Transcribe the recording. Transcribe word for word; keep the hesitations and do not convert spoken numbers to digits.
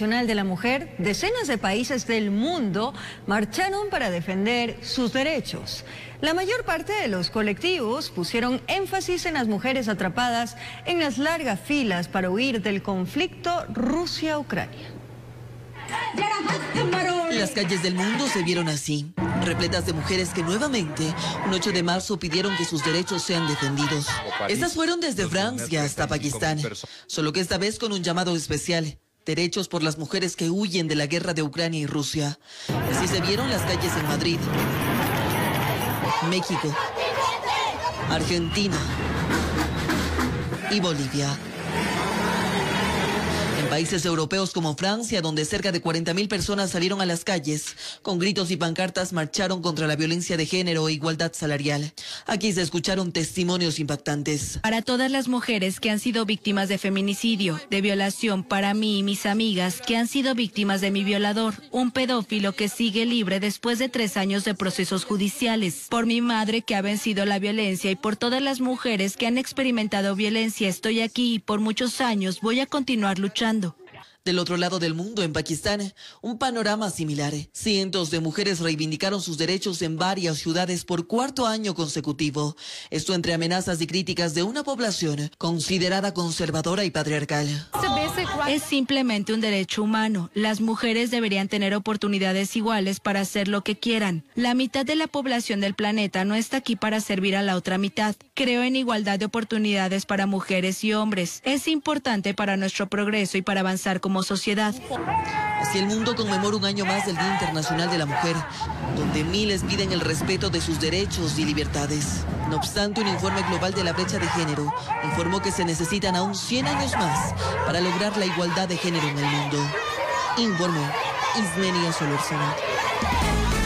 Internacional de la Mujer, decenas de países del mundo marcharon para defender sus derechos. La mayor parte de los colectivos pusieron énfasis en las mujeres atrapadas en las largas filas para huir del conflicto Rusia-Ucrania. Las calles del mundo se vieron así, repletas de mujeres que nuevamente, un ocho de marzo, pidieron que sus derechos sean defendidos. Estas fueron desde Francia hasta Pakistán, solo que esta vez con un llamado especial: derechos por las mujeres que huyen de la guerra de Ucrania y Rusia. Así se vieron las calles en Madrid, México, Argentina y Bolivia. Países europeos como Francia, donde cerca de cuarenta mil personas salieron a las calles, con gritos y pancartas marcharon contra la violencia de género e igualdad salarial. Aquí se escucharon testimonios impactantes. Para todas las mujeres que han sido víctimas de feminicidio, de violación, para mí y mis amigas que han sido víctimas de mi violador, un pedófilo que sigue libre después de tres años de procesos judiciales, por mi madre que ha vencido la violencia y por todas las mujeres que han experimentado violencia, estoy aquí y por muchos años voy a continuar luchando. Del otro lado del mundo, en Pakistán, un panorama similar. Cientos de mujeres reivindicaron sus derechos en varias ciudades por cuarto año consecutivo. Esto entre amenazas y críticas de una población considerada conservadora y patriarcal. Es simplemente un derecho humano. Las mujeres deberían tener oportunidades iguales para hacer lo que quieran. La mitad de la población del planeta no está aquí para servir a la otra mitad. Creo en igualdad de oportunidades para mujeres y hombres. Es importante para nuestro progreso y para avanzar como sociedad. Así el mundo conmemora un año más del Día Internacional de la Mujer, donde miles piden el respeto de sus derechos y libertades. No obstante, un informe global de la brecha de género informó que se necesitan aún cien años más para lograr la igualdad de género en el mundo. Informó Ismenia Solórzano.